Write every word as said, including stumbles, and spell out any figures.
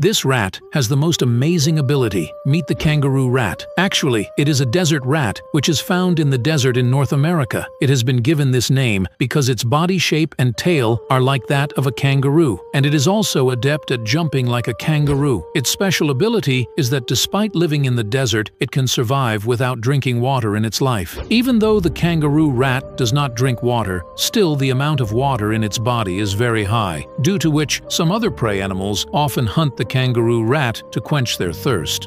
This rat has the most amazing ability. Meet the kangaroo rat. Actually, it is a desert rat which is found in the desert in North America. It has been given this name because its body shape and tail are like that of a kangaroo, and it is also adept at jumping like a kangaroo. Its special ability is that despite living in the desert, it can survive without drinking water in its life. Even though the kangaroo rat does not drink water, still the amount of water in its body is very high, due to which some other prey animals often hunt the kangaroo rat to quench their thirst.